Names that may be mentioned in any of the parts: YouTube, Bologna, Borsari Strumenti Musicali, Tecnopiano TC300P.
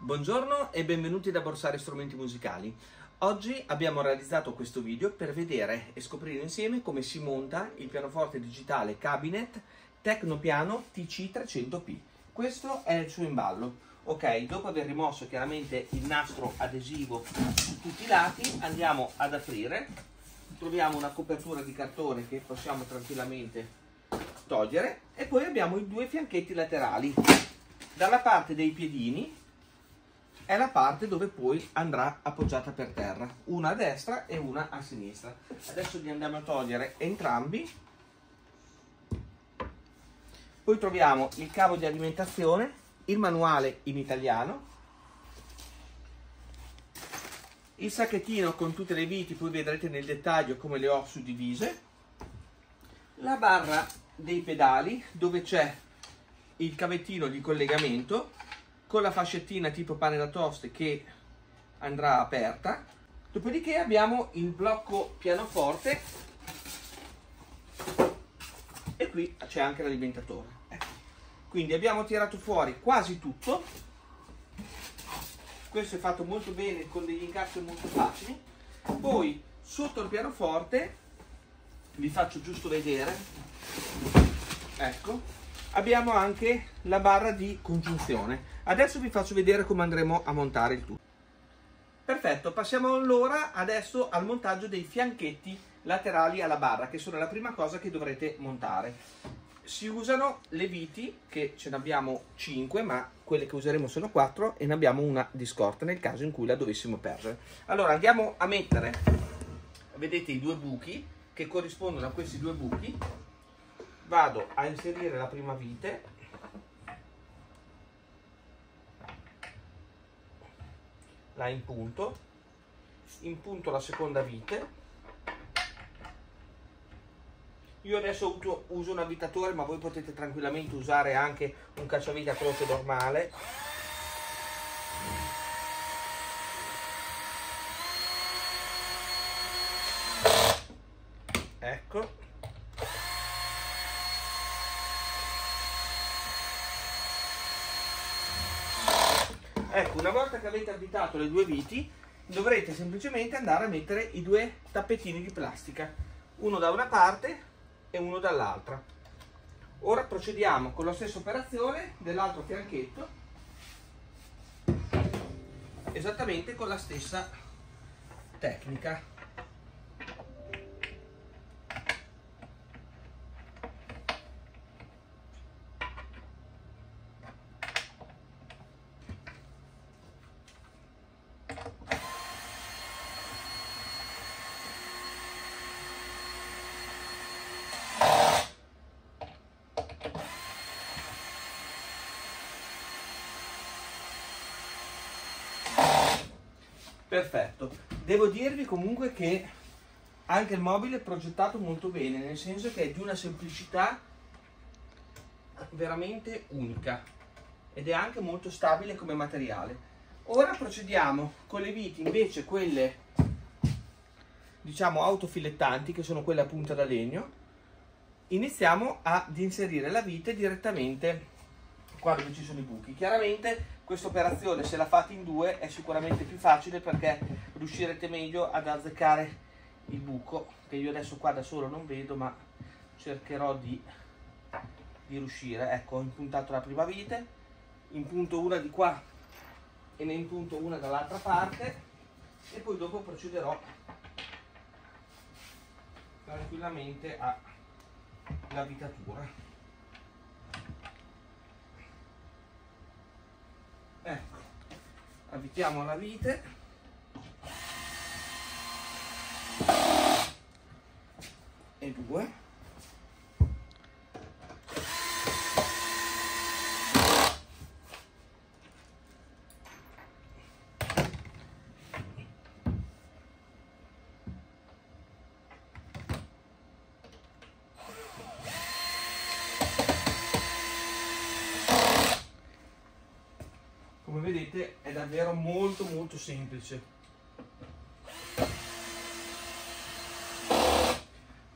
Buongiorno e benvenuti da Borsari Strumenti Musicali. Oggi abbiamo realizzato questo video per vedere e scoprire insieme come si monta il pianoforte digitale cabinet Tecnopiano TC300P. Questo è il suo imballo. Ok, dopo aver rimosso chiaramente il nastro adesivo su tutti i lati, andiamo ad aprire, troviamo una copertura di cartone che possiamo tranquillamente togliere e poi abbiamo i due fianchetti laterali. Dalla parte dei piedini è la parte dove poi andrà appoggiata per terra, una a destra e una a sinistra. Adesso li andiamo a togliere entrambi, poi troviamo il cavo di alimentazione, il manuale in italiano, il sacchettino con tutte le viti, poi vedrete nel dettaglio come le ho suddivise, la barra dei pedali dove c'è il cavettino di collegamento con la fascettina tipo pane da toast che andrà aperta. Dopodiché abbiamo il blocco pianoforte e qui c'è anche l'alimentatore. Quindi abbiamo tirato fuori quasi tutto. Questo è fatto molto bene con degli incastri molto facili. Poi sotto il pianoforte vi faccio giusto vedere, ecco, abbiamo anche la barra di congiunzione. Adesso vi faccio vedere come andremo a montare il tutto. Perfetto, passiamo allora adesso al montaggio dei fianchetti laterali alla barra, che sono la prima cosa che dovrete montare. Si usano le viti, che ce ne abbiamo 5, ma quelle che useremo sono 4 e ne abbiamo una di scorta nel caso in cui la dovessimo perdere. Allora andiamo a mettere, vedete i due buchi che corrispondono a questi due buchi. Vado a inserire la prima vite, la impunto la seconda vite. Io adesso uso un avvitatore, ma voi potete tranquillamente usare anche un cacciavite a croce normale. Ecco. Ecco, una volta che avete avvitato le due viti, dovrete semplicemente andare a mettere i due tappetini di plastica, uno da una parte e uno dall'altra. Ora procediamo con la stessa operazione dell'altro fianchetto, esattamente con la stessa tecnica. Perfetto, devo dirvi comunque che anche il mobile è progettato molto bene, nel senso che è di una semplicità veramente unica ed è anche molto stabile come materiale. Ora procediamo con le viti invece, quelle diciamo autofilettanti, che sono quelle a punta da legno. Iniziamo ad inserire la vite direttamente qua dove ci sono i buchi. Chiaramente questa operazione, se la fate in due, è sicuramente più facile perché riuscirete meglio ad azzeccare il buco, che io adesso qua da solo non vedo, ma cercherò di riuscire. Ecco, ho impuntato la prima vite, impunto una di qua e ne impunto una dall'altra parte e poi dopo procederò tranquillamente all'avvitatura. Ecco, avvitiamo la vite e due, vedete, è davvero molto molto semplice.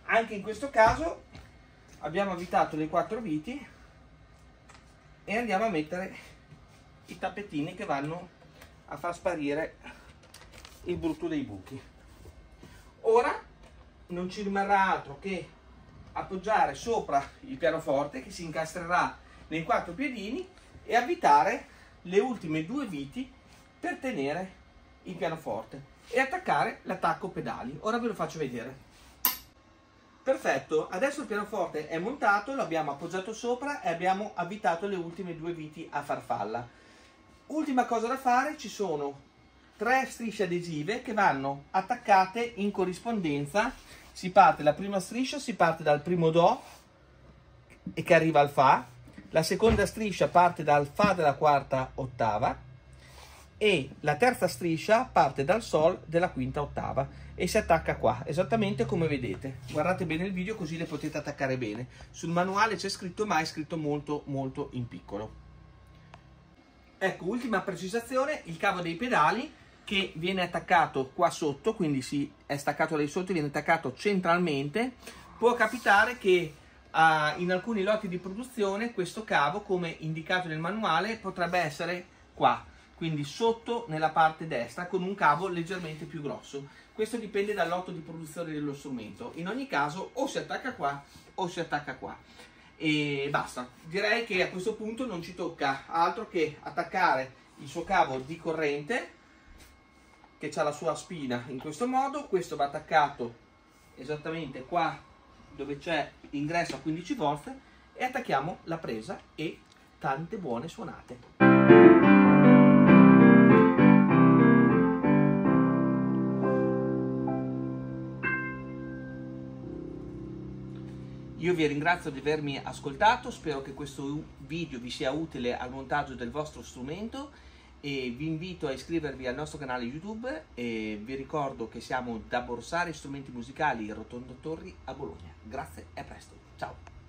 Anche in questo caso abbiamo avvitato le 4 viti e andiamo a mettere i tappetini che vanno a far sparire il brutto dei buchi. Ora non ci rimarrà altro che appoggiare sopra il pianoforte, che si incastrerà nei quattro piedini, e avvitare le ultime due viti per tenere il pianoforte e attaccare l'attacco pedali. Ora ve lo faccio vedere. Perfetto, adesso il pianoforte è montato, l'abbiamo appoggiato sopra e abbiamo avvitato le ultime due viti a farfalla. Ultima cosa da fare, ci sono tre strisce adesive che vanno attaccate in corrispondenza. Si parte la prima striscia, si parte dal primo Do e che arriva al Fa, la seconda striscia parte dal Fa della quarta ottava e la terza striscia parte dal Sol della quinta ottava e si attacca qua, esattamente come vedete. Guardate bene il video così le potete attaccare bene. Sul manuale c'è scritto, ma è scritto molto in piccolo. Ecco, ultima precisazione, il cavo dei pedali che viene attaccato qua sotto, quindi è staccato lì sotto e viene attaccato centralmente. Può capitare che in alcuni lotti di produzione questo cavo, come indicato nel manuale, potrebbe essere qua, quindi sotto nella parte destra, con un cavo leggermente più grosso. Questo dipende dal lotto di produzione dello strumento. In ogni caso o si attacca qua o si attacca qua e basta. Direi che a questo punto non ci tocca altro che attaccare il suo cavo di corrente, che ha la sua spina in questo modo. Questo va attaccato esattamente qua dove c'è l'ingresso a 15 volt e attacchiamo la presa e tante buone suonate. Io vi ringrazio di avermi ascoltato, spero che questo video vi sia utile al montaggio del vostro strumento e vi invito a iscrivervi al nostro canale YouTube e vi ricordo che siamo da Borsari Strumenti Musicali, Rotondo Torri a Bologna. Grazie e a presto, ciao!